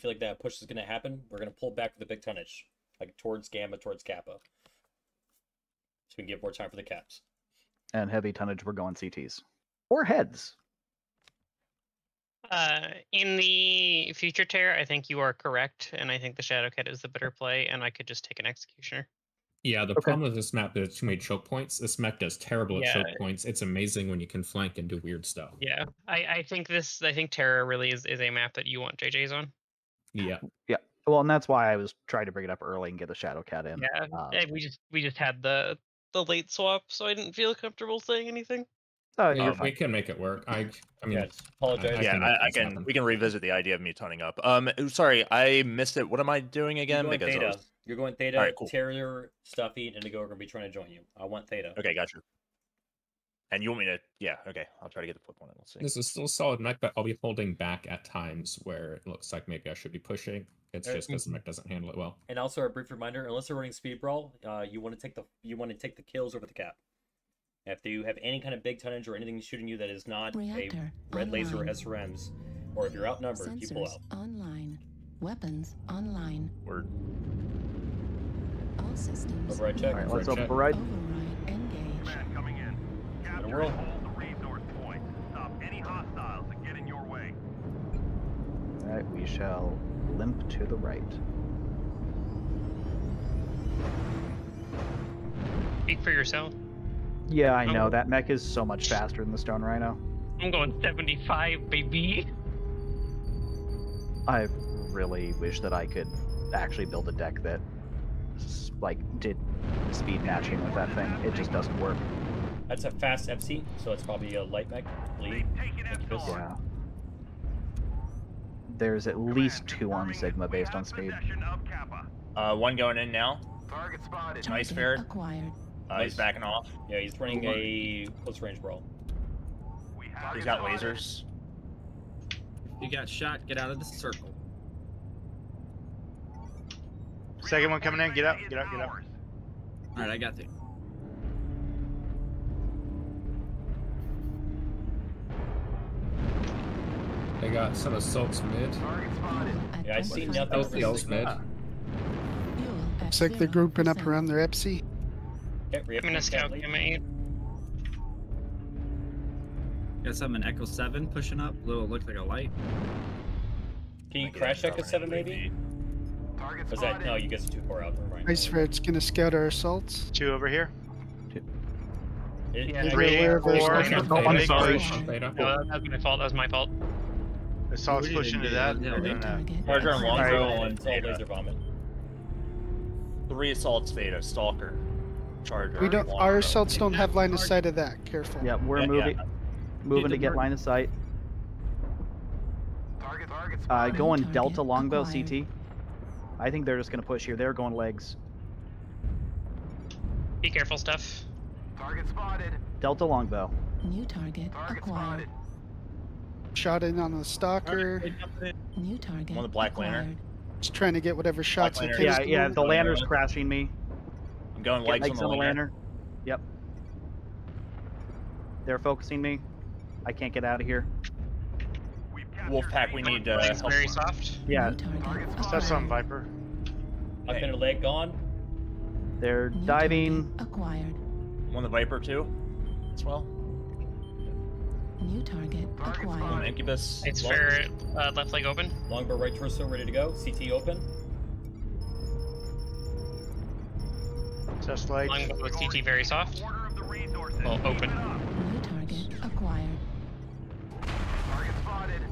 feel like that push is going to happen, we're going to pull back with a big tonnage, like towards Gamma, towards Kappa. So we can get more time for the caps. And heavy tonnage, we're going CTs. Or heads. In the future tier, I think you are correct, and I think the Shadowcat is the better play, and I could just take an Executioner. Yeah, the problem with this map is too many choke points. This map does terrible at choke points. It's amazing when you can flank and do weird stuff. Yeah, I think Terra really is a map that you want JJ's on. Yeah. Yeah. Well, and that's why I was trying to bring it up early and get the Shadowcat in. Yeah, we just had the late swap, so I didn't feel comfortable saying anything. Oh, yeah, we can make it work. I mean, yeah, apologize. We can revisit the idea of me toning up. Sorry, I missed it. What am I doing again? You're going Theta. You're going Theta. Right, cool. Terrier, Stuffy, and Indigo are going to be trying to join you. I want Theta. Okay, gotcha. And you want me to? Yeah. Okay, I'll try to get the flip one. And we'll see. This is still solid mech, but I'll be holding back at times where it looks like maybe I should be pushing. It's just because the mech doesn't handle it well. And also a brief reminder: unless you're running speed brawl, you want to take the kills over the cap. If you have any kind of big tonnage or anything shooting you that is not a red laser or SRMs, or if you're outnumbered, you pull out. Online. Weapons online. Word. All systems. Override check. All right, let's override. Engage. Coming in. Capture and hold the resource point. Stop any hostiles that get in your way. All right, we shall limp to the right. Speak for yourself. Yeah, I know. That mech is so much faster than the Stone Rhino. I'm going 75, baby. I really wish that I could actually build a deck that, like, did speed matching with that thing. It just doesn't work. That's a fast FC, so it's probably a light mech. Yeah. There's at least two on Sigma based on speed. One going in now. Target spotted. Nice Ferret. He's backing off. Yeah, he's running a close range brawl. He's got lasers. You got shot. Get out of the circle. Second one coming in. Get up. Get up. Get up. All right, I got there. They got some assaults mid. Yeah, I see nothing. Assaults mid. Looks like they're grouping up around their Epsi. I'm gonna scout Gamma 8. Got some in Echo-7 pushing up. Little looked like a light. Can you crash Echo-7 maybe? Was that no? You guys are too far out. Ice Ferret's gonna scout our assaults. Two over here. Two. Three, four. I'm sorry. No, that's my fault. That's my fault. Assaults push into that. Charger and Longbow and laser vomit. Three assaults. Theta, Stalker. Charger. We don't. Our assaults don't have line of sight of that. Careful. Yeah, we're moving to get line of sight. Target. Going Delta Longbow CT. I think they're just gonna push here. They're going legs. Be careful, stuff. Target spotted. Delta Longbow. New target acquired. Shot in on the Stalker. New target. I'm on the Blacklander. Just trying to get whatever shots. Yeah. The Lander's crashing me. I'm going legs on the lantern. Yep. They're focusing me. I can't get out of here. Wolfpack, we need help. Very soft. Yeah. That's on Viper. I've been a leg gone. They're diving. Acquired. I'm on the Viper too, as well. New target acquired. I'm on Incubus. It's fair. Left leg open. Longbow right torso ready to go. CT open. Just like with TT very soft. Well, open. New target acquired. Target spotted.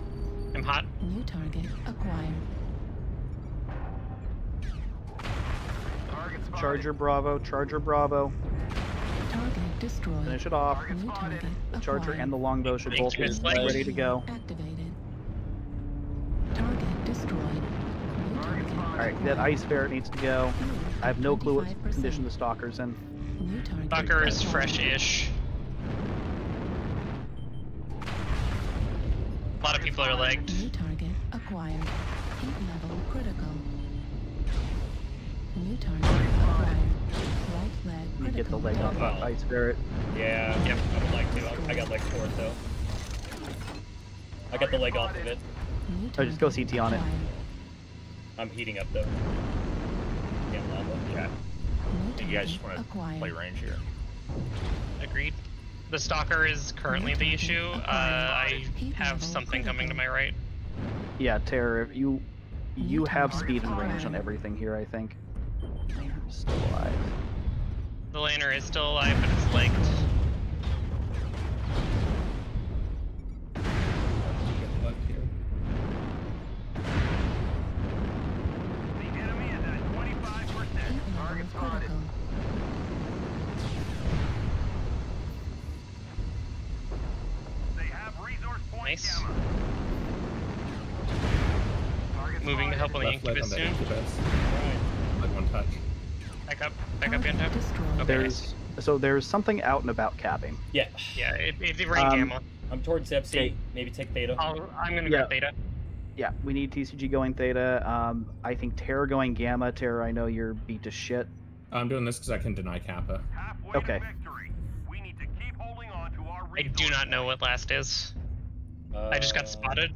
I'm hot. New target acquired. Target spotted. Charger Bravo. Charger Bravo. Target destroyed. Finish it off. New target the Charger acquired. And the Longbow should both be ready to go. Activated. Target destroyed. Alright, that Ice Ferret needs to go. I have no clue what condition the Stalker's in. Stalker is fresh-ish. A lot of people are legged. New target acquired. Heat level critical. New target acquired. Right leg critical. You get the leg off of Ice Ferret. Yeah, yep, I would like to. I got leg for it, though. I got the leg off of it. So just go CT on it. I'm heating up the damn lava. Yeah. And you guys just want to play range here. Agreed. The Stalker is currently the issue. I have something coming to my right. Yeah, Terror, you have speed and range on everything here, I think. Still alive. The laner is still alive, but it's linked. Nice. Moving to help on the Incubus soon. Like one touch. Back up, and okay, there's nice. So there's something out and about capping. Yeah. Yeah, it's rain gamma. I'm towards Zepsi. Maybe take Theta. I'm gonna go Theta. Yeah, we need TCG going Theta. I think Terror going Gamma. Terror, I know you're beat to shit. I'm doing this because I can deny Kappa. Okay. We need to keep holding on to our I do not know what last is. I just got spotted.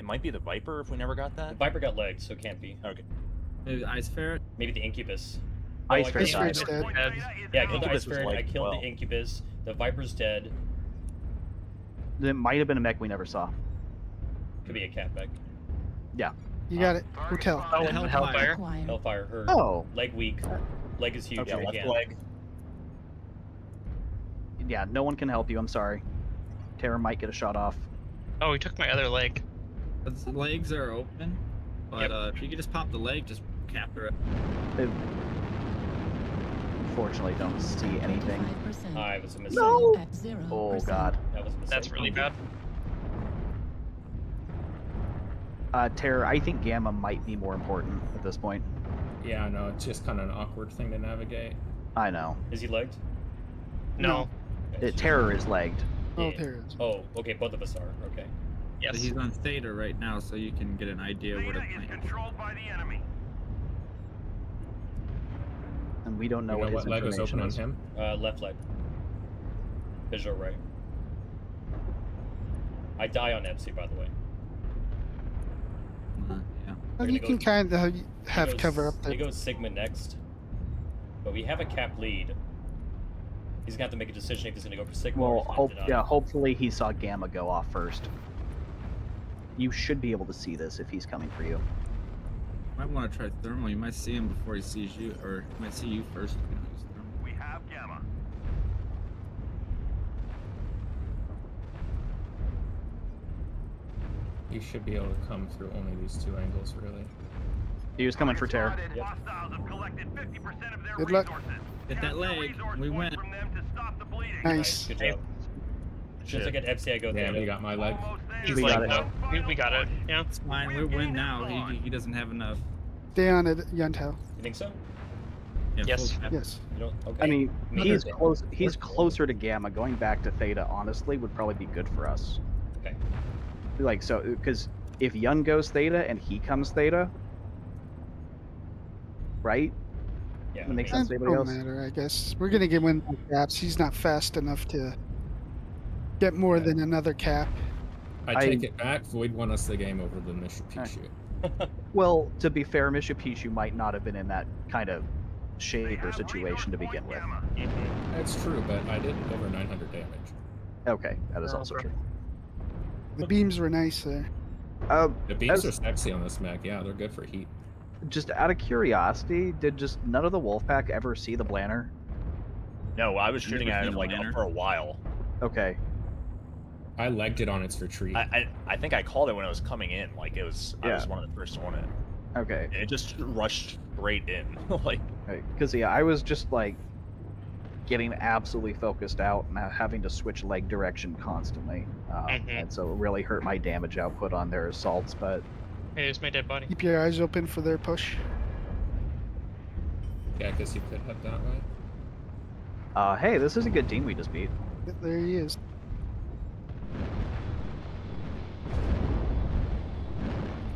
It might be the Viper if we never got that. The Viper got legged, so it can't be. Okay. Maybe the Ice Ferret? Maybe the Incubus. Ice Ferret's dead. Yeah, I killed the Ice Ferret, I killed the Incubus, the Viper's dead. It might have been a mech we never saw. Could be a cat mech. Yeah. You got it. Hotel. Oh, Hellfire. Hellfire, her leg weak. Leg is huge. Okay. Yeah, left leg. Yeah, no one can help you, I'm sorry. Terror might get a shot off. Oh, he took my other leg. The legs are open, but yep. If you could just pop the leg, just capture it. They unfortunately don't see anything. I was a mistake. No! Oh god. That was a mistake. That's really bad. Terror, I think Gamma might be more important at this point. Yeah, I know. It's just kind of an awkward thing to navigate. I know. Is he legged? No. The Terror is legged. Oh, Terror is. Oh, okay. Both of us are. Okay. Yes. But he's on Theta right now, so you can get an idea of what it's like. Theta is controlled by the enemy. And we don't know what his information is. What leg was open on him? Left leg. Visual right. I die on Epsi, by the way. Yeah. Well, you can kind of have cover up there. He goes Sigma next. But we have a cap lead. He's gonna have to make a decision if he's gonna go for Sigma. Well, hopefully he saw Gamma go off first. You should be able to see this if he's coming for you. Might want to try thermal. You might see him before he sees you, or he might see you first. If you don't use thermal. We have Gamma. You should be able to come through only these two angles, really. He was coming for Terror. Yep. Good luck. Get that leg. We win. Nice. Good job. Just look at FCI go there. Yeah, we got my leg. He's like, no, we got it. Yeah, it's fine. We win now. He doesn't have enough. Stay on it, Yuntel. You think so? Yeah, yes. Yes. You don't, okay. I mean, he's close. He's closer to Gamma. Going back to Theta, honestly, would probably be good for us. Okay. Like so, because if Yun goes Theta and he comes Theta. Right? Yeah. That makes sense to anybody else? It doesn't matter, I guess. We're going to get win caps. He's not fast enough to get more than another cap. I take it back. Void won us the game over the Mishu Pishu. Well, to be fair, Mishu Pishu might not have been in that kind of shape or situation to begin with. That's true, but I did over 900 damage. Okay, that is also true. The beams were nice there. The beams are sexy on this mech. Yeah, they're good for heat. Just out of curiosity, did just none of the Wolfpack ever see the Blanner? No, I was shooting at him like for a while. Okay. I legged it on its retreat. I think I called it when I was coming in. Like it was, I was one of the first on it. Okay. And it just rushed straight in, like. Because yeah, I was just like getting absolutely focused out and having to switch leg direction constantly, and so it really hurt my damage output on their assaults, but. Hey, there's my dead body. Keep your eyes open for their push. Yeah, I guess you could have that right. Hey, this is a good team we just beat. There he is.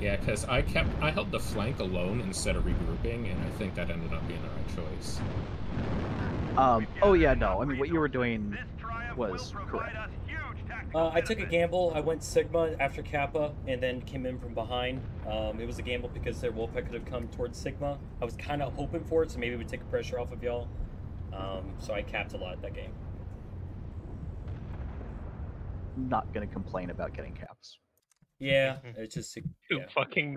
Yeah, because I held the flank alone instead of regrouping, and I think that ended up being the right choice. Oh yeah, no. I mean, what you were doing was correct. I took a gamble. I went Sigma after Kappa and then came in from behind. It was a gamble because their Wolfpack could have come towards Sigma. I was kind of hoping for it, so maybe it would take pressure off of y'all. So I capped a lot that game. Not going to complain about getting caps. Yeah, it's just... Yeah. Fucking...